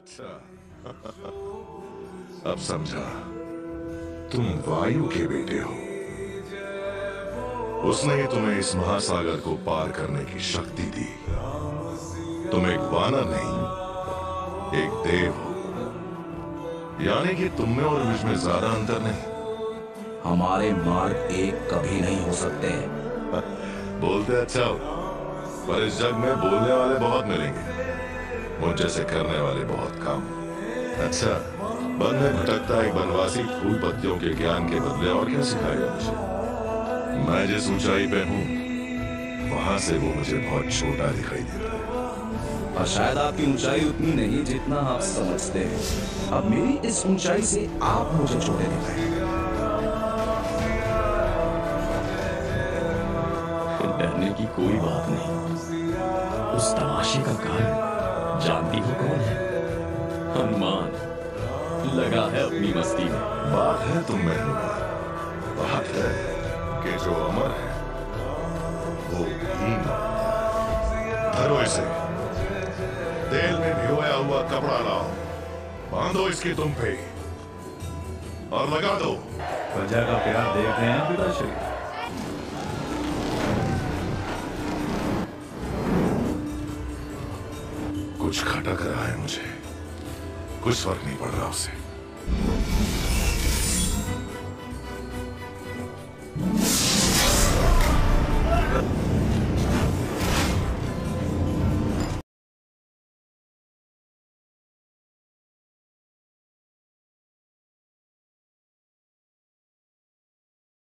अच्छा अब समझा, तुम वायु के बेटे हो। उसने ही तुम्हें इस महासागर को पार करने की शक्ति दी। तुम एक वानर नहीं, एक देव हो। यानी कि तुम में और मुझ में ज्यादा अंतर नहीं। हमारे मार्ग एक कभी नहीं हो सकते। बोलते अच्छा हो, पर इस जग में बोलने वाले बहुत मिलेंगे, मुझ जैसे करने वाले बहुत कम। अच्छा, वन में भटकता एक बनवासी फूल पत्तियों के ज्ञान के बदले और क्या सिखाएगा मुझे? मैं जिस ऊंचाई पे हूँ वहां से वो मुझे बहुत छोटा दिखाई देता है। और शायद आपकी ऊंचाई उतनी नहीं जितना आप समझते हैं। अब मेरी इस ऊंचाई से आप मुझे छोटे दिखाएंगे। डरने की कोई बात नहीं। उस तमाशे का कारण जानती हो कौन है? हनुमान लगा है अपनी मस्ती में। बात है तुम में हनुमान, बात है कि जो अमर है वो ही मरता। धरो इसे, तेल में भिगोया हुआ कपड़ा लाओ, बांधो इसकी तुम पे और लगा दो। प्रजा का प्यार देख रहे हैं पिताश्री। कुछ खटक रहा है मुझे, कुछ फर्क नहीं पड़ रहा उसे।